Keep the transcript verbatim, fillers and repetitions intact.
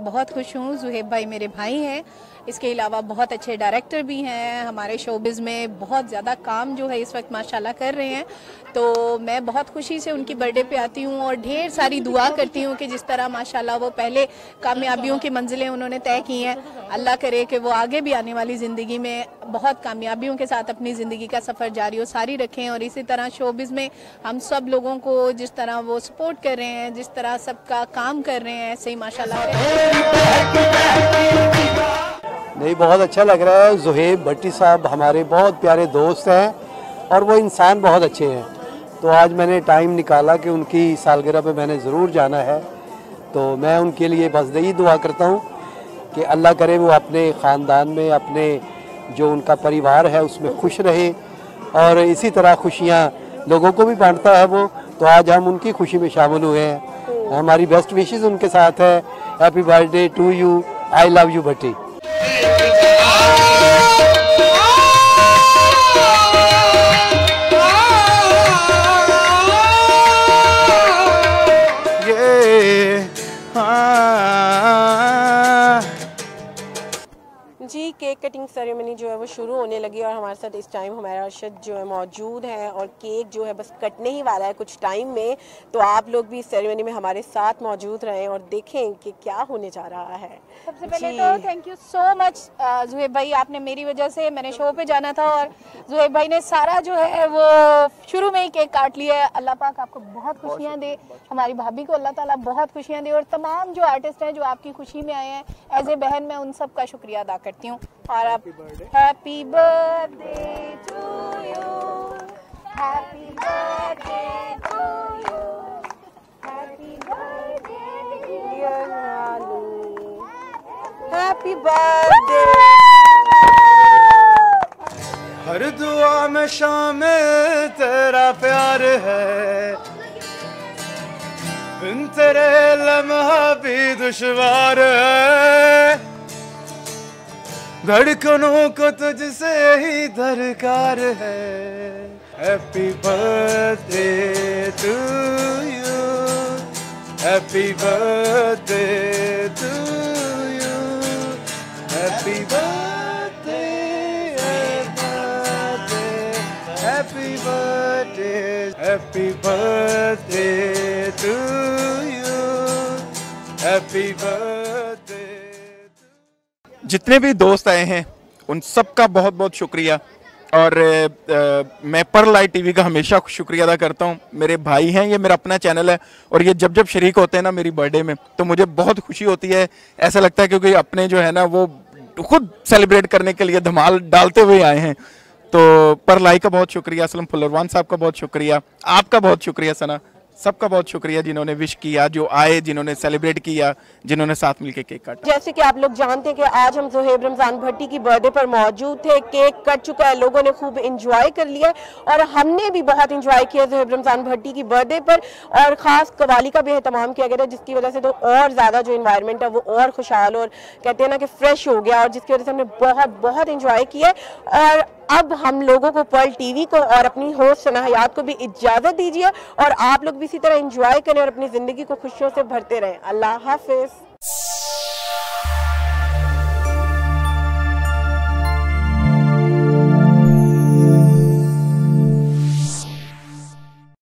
बहुत खुश हूँ। ज़ुहैब भाई मेरे भाई हैं, इसके अलावा बहुत अच्छे डायरेक्टर भी हैं, हमारे शोबिज़ में बहुत ज़्यादा काम जो है इस वक्त माशाल्लाह कर रहे हैं। तो मैं बहुत खुशी से उनकी बर्थडे पे आती हूँ और ढेर सारी दुआ करती हूँ कि जिस तरह माशाल्लाह वो पहले कामयाबियों की मंजिलें उन्होंने तय की हैं, अल्लाह करे कि वो आगे भी आने वाली ज़िंदगी में बहुत कामयाबियों के साथ अपनी ज़िंदगी का सफ़र जारी और सारी रखें। और इसी तरह शोबिज़ में हम सब लोगों को जिस तरह वो सपोर्ट कर रहे हैं, जिस तरह सबका काम कर रहे हैं, ऐसे ही माशाल्लाह। नहीं, बहुत अच्छा लग रहा है। ज़ुहैब भट्टी साहब हमारे बहुत प्यारे दोस्त हैं और वो इंसान बहुत अच्छे हैं, तो आज मैंने टाइम निकाला कि उनकी सालगिरह पे मैंने ज़रूर जाना है। तो मैं उनके लिए बस यही दुआ करता हूँ कि अल्लाह करे वो अपने ख़ानदान में, अपने जो उनका परिवार है उसमें खुश रहे और इसी तरह खुशियाँ लोगों को भी बांटता है वो। तो आज हम उनकी खुशी में शामिल हुए हैं। हमारी बेस्ट विशेज़ उनके साथ है। Happy birthday to you, I love you Bhatti. जी, केक कटिंग सेरेमनी जो है वो शुरू होने लगी और हमारे साथ इस टाइम हमारा अर्शद जो है मौजूद है और केक जो है बस कटने ही वाला है कुछ टाइम में। तो आप लोग भी इस सेरेमनी में हमारे साथ मौजूद रहें और देखें कि क्या होने जा रहा है। सबसे पहले तो thank you so much Zuhaib भाई, आपने मेरी वजह से, मैंने शो पे जाना था और ज़ुहैब भाई ने सारा जो है वो शुरू में ही केक काट लिया है। अल्लाह पाक आपको बहुत खुशियाँ दे, हमारी भाभी को अल्लाह ताला बहुत खुशियाँ दे और तमाम जो आर्टिस्ट हैं जो आपकी खुशी में आए हैं, एज ए बहन मैं उन सब का शुक्रिया अदा करती हूँ। और आप happy birthday to you, happy birthday to you, happy birthday dear आलू, हैप्पी बर्थडे। हर दुआ में शामिल तेरा प्यार है, बिन तेरे लम्हा भी दुश्वार है, धड़कनों को तुझसे ही दरकार है। Happy birthday to you, happy birthday to you, happy birthday, happy birthday, happy birthday to you, happy birthday. जितने भी दोस्त आए हैं उन सब का बहुत बहुत शुक्रिया और आ, मैं पर्ल टीवी का हमेशा शुक्रिया अदा करता हूँ। मेरे भाई हैं, ये मेरा अपना चैनल है और ये जब जब शरीक होते हैं ना मेरी बर्थडे में तो मुझे बहुत खुशी होती है। ऐसा लगता है क्योंकि अपने जो है ना वो खुद सेलिब्रेट करने के लिए धमाल डालते हुए आए हैं। तो पर्ल का बहुत शुक्रिया, असलम फुलरवान साहब का बहुत शुक्रिया, आपका बहुत शुक्रिया, सना सबका बहुत शुक्रिया जिन्होंने विश किया, जो आए, जिन्होंने सेलिब्रेट किया, जिन्होंने साथ मिलकर केक काटा। जैसे कि आप लोग जानते हैं कि आज हम ज़ुहैब रमज़ान भट्टी की बर्थडे पर मौजूद थे। केक कट चुका है, लोगों ने खूब एंजॉय कर लिया और हमने भी बहुत एंजॉय किया ज़ुहैब रमज़ान भट्टी की बर्थडे पर। और ख़ास कवाली का भी अहतमाम किया गया था जिसकी वजह से तो और ज़्यादा जो इन्वायरमेंट है वो और खुशहाल और कहते हैं ना कि फ्रेश हो गया और जिसकी वजह से हमने बहुत बहुत एंजॉय किया। और अब हम लोगों को पर्ल टीवी को और अपनी होस्ट शनाहयात को भी इजाज़त दीजिए और आप लोग भी इसी तरह एंजॉय करें और अपनी ज़िंदगी को खुशियों से भरते रहें। अल्लाह हाफिज़।